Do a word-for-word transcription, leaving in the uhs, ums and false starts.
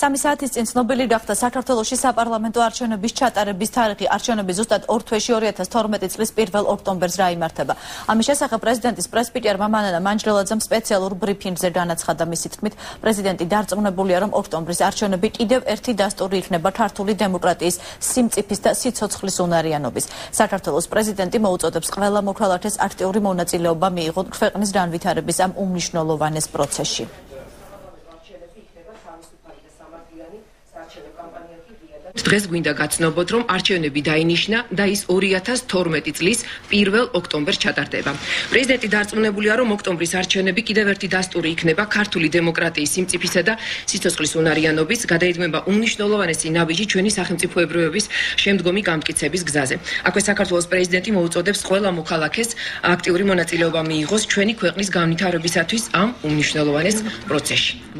სამი საათის წინ ცნობილი გახდა საქართველოს საპარლამენტო არჩევნების ჩატარების თარიღი. Არჩევნები ზუსტად ორ თვეში ორი ათას თორმეტი წლის პირველ ოქტომბერს გაიმართება. ამის შესახებ პრეზიდენტის პრესპიკერმა მანანა მანჯრელაძემ სპეციალურ ბრიფინგზე განაცხადა მისი თქმით, პრეზიდენტი დარწმუნებულია, რომ ოქტომბრის არჩევნები კიდევ ერთი დასტური იქნება ქართული დემოკრატიის სიმწიფის და სიცოცხლის უნარიანობის. საქართველოს პრეზიდენტი მოუწოდებს ყველა მოქალაქეს აქტიური მონაწილეობა მიიღონ ქვეყნის განვითარების ამ უმნიშვნელოვანეს პროცესში. დღეს გვინდა გაცნობოთ, რომ არჩევნები დაინიშნა და ის ორი ათას თორმეტი წლის პირველ ოქტომბერს ჩატარდება. პრეზიდენტი დარწმუნებულია, რომ ოქტომბრის არჩევნები კიდევ ერთი დასტური იქნება ქართული დემოკრატიის სიმწიფისა და სიცოცხლის უნარიანობის, გადაიდგება უმნიშვნელოვანესი ნაბიჯი ჩვენი სახელმწიფოებრიობის შემდგომი გამტკიცების გზაზე. აქვე საქართველოს პრეზიდენტი მოუწოდებს ყველა მოქალაქეს აქტიური მონაწილეობა მიიღოს ჩვენი ქვეყნის განვითარებისათვის ამ უმნიშვნელოვანეს პროცესში.